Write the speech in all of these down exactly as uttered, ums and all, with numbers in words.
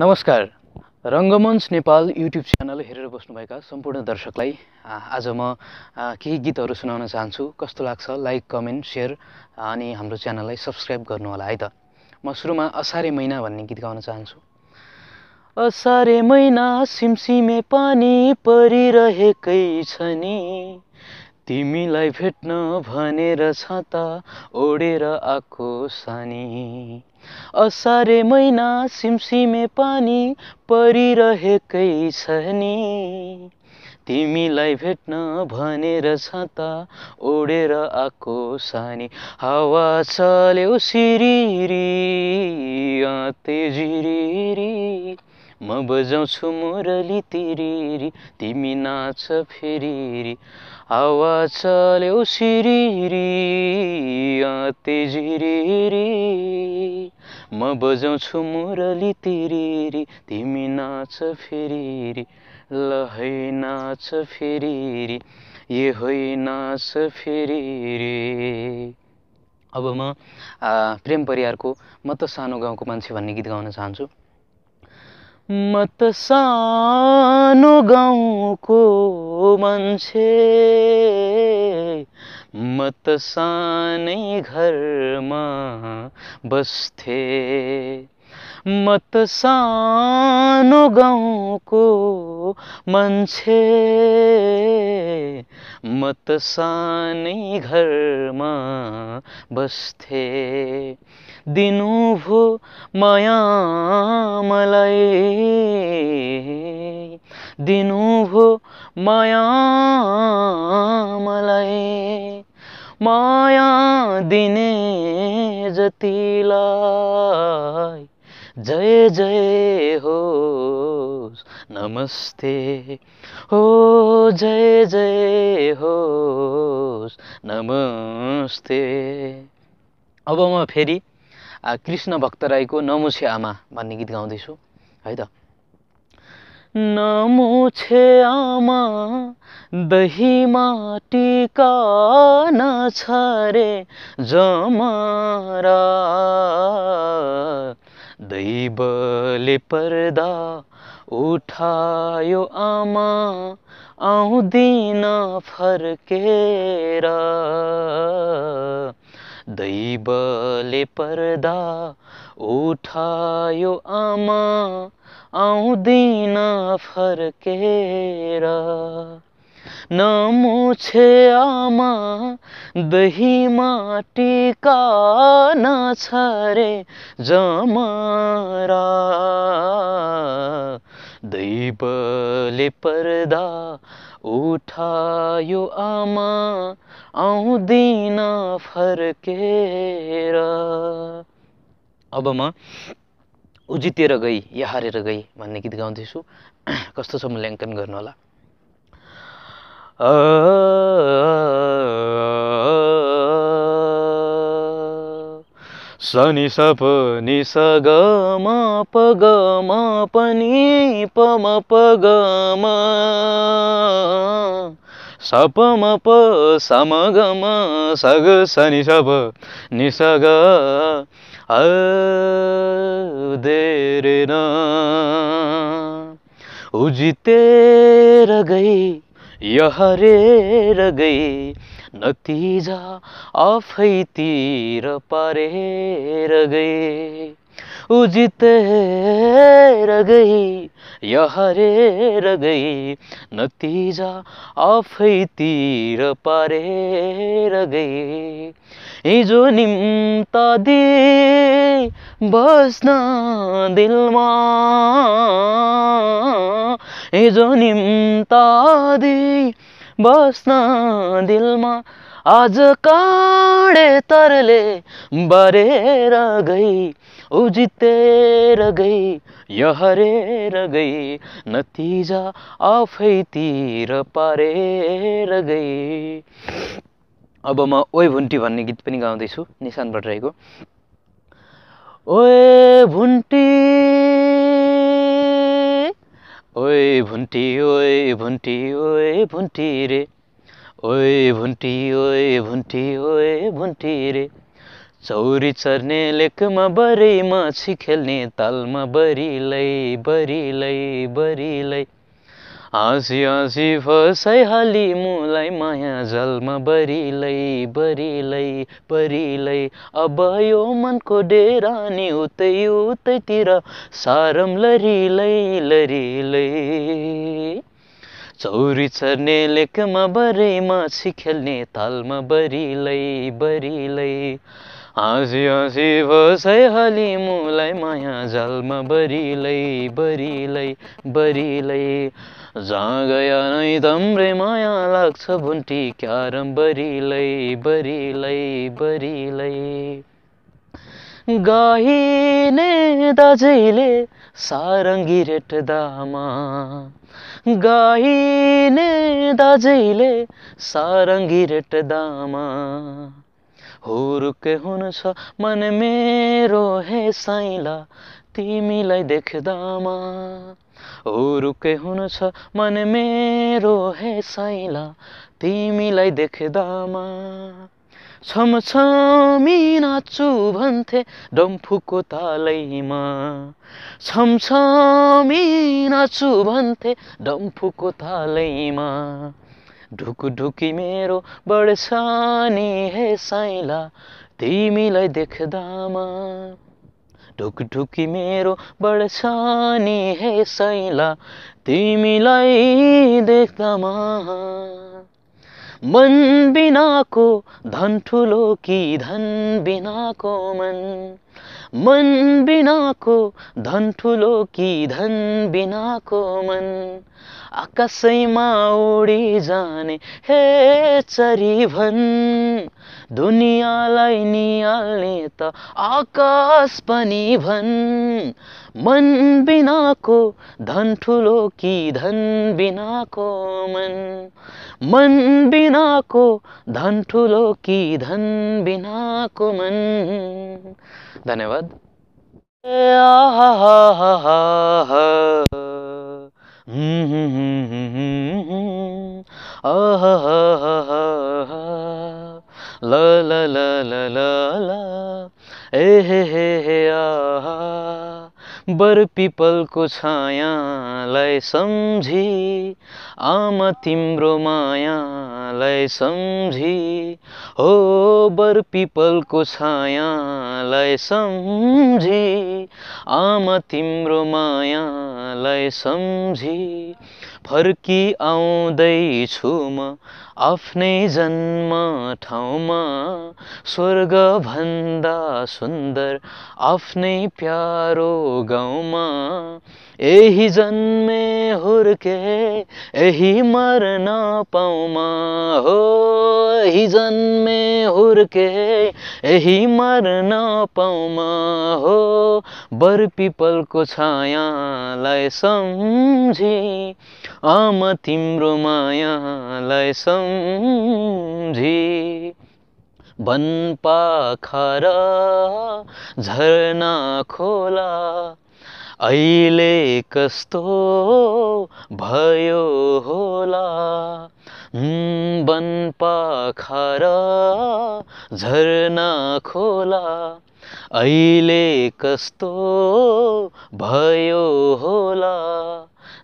नमस्कार, रङ्गमञ्च Nepal YouTube channel हेरेर बस्नुभएका सम्पूर्ण दर्शकलाई आज म केही गीतहरु सुनाउन चाहन्छु। कस्तो लाग्छ लाइक कमेन्ट शेयर अनि हाम्रो च्यानललाई सब्स्क्राइब गर्नु होला है त। म सुरुमा असारे महिना भन्ने गीत गाउन चाहन्छु। असारे महिना सिमसिमे पानी परिरहेकै छ नि, तिमीलाई भेट्न भनेर छाता ओडेर आको सानी। असारे महिना सिमसिमे पानी परिरहेकै छ नि, तिमीलाई भेट्न भनेर छाता ओडेर आको सानी। हावा चल्यो सिरिरी तेजिरी, म बजाउँछु मुरली तिरिरी, तिमी नाच फेरिरी। हावा चल्यो सिरिरी तेजिरी, म बजाउँछु मुरली तिरिरी, तिमी नाच फेरिरी। लहै नाच फेरिरी, ये होइ नाच फेरिरी। अब म प्रेम परियारको म त सानो गाउँको मान्छे भन्ने गीत गाउन चाहन्छु। म त सानो गाउँको मान्छे, म त सानै घरमा बस्थे। म त सानो गाउँको मान्छे, म त सानै घरमा बस्थे। दिनुभो माया मलाई, दिनुभो माया मलाई, माया दिने जतिलाई जय जय होस् नमस्ते। हो जय जय होस् नमस्ते। अब म फेरि कृष्ण भक्त राईको नमुछे आमा भन्ने गीत गाउँदैछु है त। नमुछे आमा दही माटीका नछरे जमरा, दैवले पर्दा उठायो आमा आउँदिन फर्केर। दैवले पर्दा उठायो आमा आउँदिन फर्केर। नमुछे आमा दही माटीका नछरे जमरा, दैवले पर्दा उठायो आमा आउँदिन फर्केर। अब म उजितेर गई या हारेर गई भन्ने गीत गाउँदैछु। कस्तो छ मूल्याङ्कन गर्नु होला। सनि सप नि स ग म प ग म प नि प म प ग म, स प म प स म ग म स ग स नि स प नि स ग। अ देरे न उजितेर गई या हारेर गई, नतिजा आफैतिर पारेर गई। उजितेर गई या हारेर गई, नतिजा आफैतिर पारेर गई। हिजो निम्तादी बस्न दिलमा, हिजो निम्तादी बस्न दिलमा, आज काँडे तरले बरेर गई। उजितेर गई या हरेर गई, नतिजा आफैतिर पारेर गई। अब म ओए भुन्टी भन्ने गीत पनि गाउँदैछु निशान भट्टराईको। ओए भुन्टी ओए भुन्टी ओए भुन्टी ओए भुन्टी रे, ओए भुन्टी ओए भुन्टी ओए भुन्टी रे, चौरी चर्ने लेकमा बरी माछी खेल्ने तालमा बरिलै बरिलै बरिलै आँसी आँसी फसाई हाली मुलाई माया जलमा बरिलै बरिलै बरिलै। अब यो मनको डेरा नि उतै उतैतिर सारम लरिलै लरिलै। चौरी चर्ने लेकमा बरी माछी खेल्ने तालमा बरिलै बरिलै हाँसी हाँसी भसै हाली मुलाई माया जालमा बरिलै बरिलै बरिलै। जहाँ गया नै तम्रे माया लाग्छ बुन्टी क्यारम बरिलै बरिलै बरिलै। गाइने दाजैले सारङ्गी रेट दामा गाइने दाजैले सारङ्गी रेट दामा। हुरुक हुन्छ मन मेरो हे साइला तिमीलाई देख्दामा हुरुक हुन्छ मन मेरो हे साइला तिमीलाई देख्दामा। छमछमी नाच्छु भन्थे डम्फुको तालैमा छमछमी नाच्छु भन्थे डम्फुको तालैमा। ढुकढुकी मेरो बढ्छानी हे साइला तिमीलाई देख्दामा ढुकढुकी मेरो बढ्छानी हे साइला तिमीलाई देख्दामा। मन बिनाको धन ठुलो कि धन बिनाको मन मन बिनाको धन ठुलो कि धन बिनाको मन। आकाशैमा उडी जाने हे चरी भन दुनियाँलाई निहाल्ने त आकाश पनि भन। मन बिनाको धन ठुलो कि धन बिनाको मन मन बिनाको धन ठुलो कि धन बिनाको मन। धन्यवाद। ला ला ला ला ला ला ए हे हे हे आ बर पिपलको छायालाई सम्झी आमा तिम्रो मायालाई सम्झी हो बर पिपलको छायालाई सम्झी आमा तिम्रो मायालाई सम्झी। फर्की आउँदैछु म आफ्नै जन्म ठाउँमा स्वर्ग भन्दा सुन्दर आफ्नै प्यारो गाउँमा। यही जन्मे हुर्के यही मर्न पाउँमा हो यही जन्मे हुर्के यही मर्न पाउँमा हो। बर पिपलको छायालाई सम्झी आमा तिम्रो मायालाई सम्झी। बन पाखरा झरना खोला अहिले कस्तो भयो होला। बन पाखरा झरना खोला अहिले कस्तो भयो होला।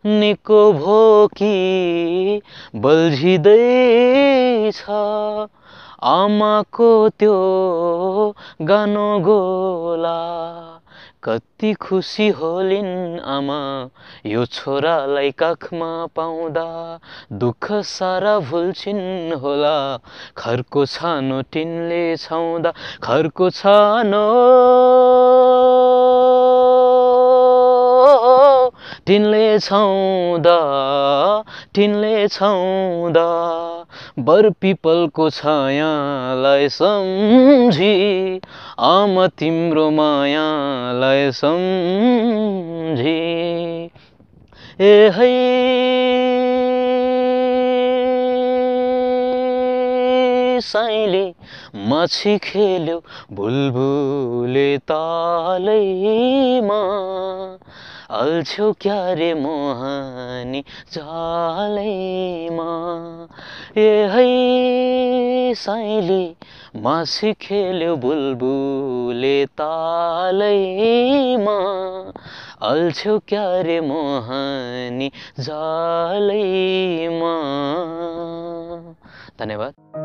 निको भो कि बल्झिँदैछ आमाको त्यो गानो गोला। कति खुसी होलिन् आमा यो छोरालाई काखमा पाउँदा। दुःख सारा भुल्छिन् होला खरको छानो टिनले छाउँदा खरको छानो टिनले छाउँदा टिनले छाउँदा। बर पिपलको छायालाई सम्झी आमा तिम्रो मायालाई सम्झी। ए है साइले माछी खेल्यो बुलबुले तालैमा अल्छ्यो क्या रे मोहनी जालैमा, यही साइले मासी खेल्यो बुलबुले तालैमा। अल्छ्यो क्या रे मोहनी जालैमा। धन्यवाद।